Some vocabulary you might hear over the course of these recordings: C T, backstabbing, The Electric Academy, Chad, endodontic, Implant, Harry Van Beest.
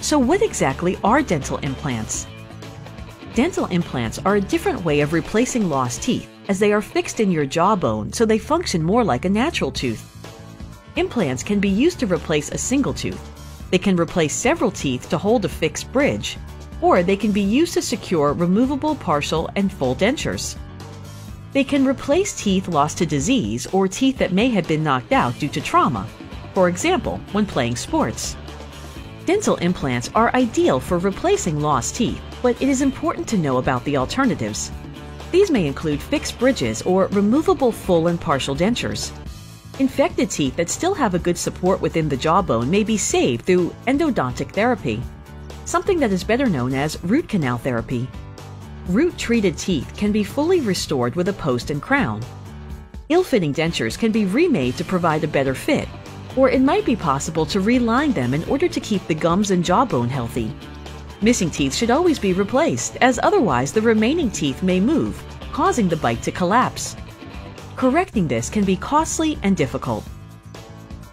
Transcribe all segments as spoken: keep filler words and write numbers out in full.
So what exactly are dental implants? Dental implants are a different way of replacing lost teeth, as they are fixed in your jawbone so they function more like a natural tooth. Implants can be used to replace a single tooth. They can replace several teeth to hold a fixed bridge, or they can be used to secure removable partial and full dentures. They can replace teeth lost to disease or teeth that may have been knocked out due to trauma, for example, when playing sports. Dental implants are ideal for replacing lost teeth, but it is important to know about the alternatives. These may include fixed bridges or removable full and partial dentures. Infected teeth that still have a good support within the jawbone may be saved through endodontic therapy, something that is better known as root canal therapy. Root-treated teeth can be fully restored with a post and crown. Ill-fitting dentures can be remade to provide a better fit, or it might be possible to reline them in order to keep the gums and jawbone healthy. Missing teeth should always be replaced, as otherwise the remaining teeth may move, causing the bite to collapse. Correcting this can be costly and difficult.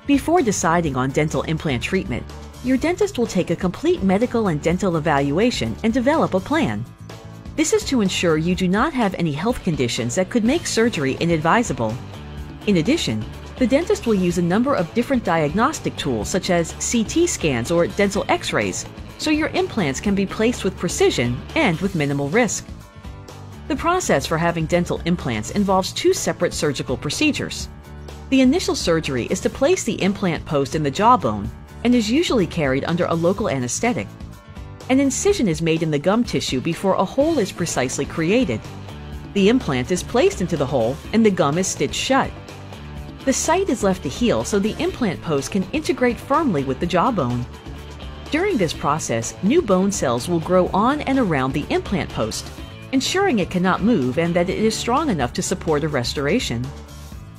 Before deciding on dental implant treatment, your dentist will take a complete medical and dental evaluation and develop a plan. This is to ensure you do not have any health conditions that could make surgery inadvisable. In addition, the dentist will use a number of different diagnostic tools such as C T scans or dental x-rays, so your implants can be placed with precision and with minimal risk. The process for having dental implants involves two separate surgical procedures. The initial surgery is to place the implant post in the jawbone and is usually carried under a local anesthetic. An incision is made in the gum tissue before a hole is precisely created. The implant is placed into the hole and the gum is stitched shut. The site is left to heal so the implant post can integrate firmly with the jawbone. During this process, new bone cells will grow on and around the implant post, ensuring it cannot move and that it is strong enough to support a restoration.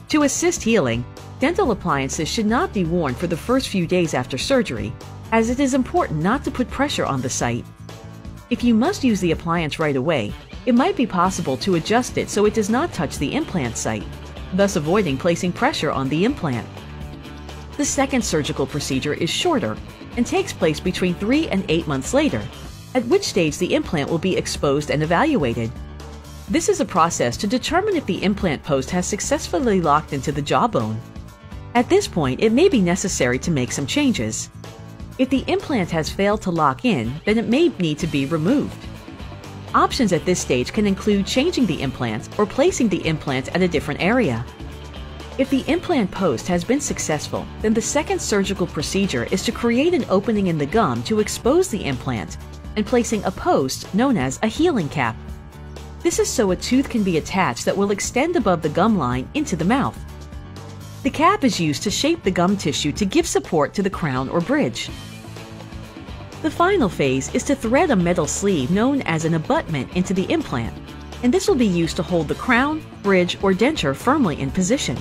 To assist healing, dental appliances should not be worn for the first few days after surgery, as it is important not to put pressure on the site. If you must use the appliance right away, it might be possible to adjust it so it does not touch the implant site, thus avoiding placing pressure on the implant. The second surgical procedure is shorter and takes place between three and eight months later, at which stage the implant will be exposed and evaluated. This is a process to determine if the implant post has successfully locked into the jawbone. At this point, it may be necessary to make some changes. If the implant has failed to lock in, then it may need to be removed. Options at this stage can include changing the implant or placing the implant at a different area. If the implant post has been successful, then the second surgical procedure is to create an opening in the gum to expose the implant and placing a post known as a healing cap. This is so a tooth can be attached that will extend above the gum line into the mouth. The cap is used to shape the gum tissue to give support to the crown or bridge. The final phase is to thread a metal sleeve known as an abutment into the implant, and this will be used to hold the crown, bridge, or denture firmly in position.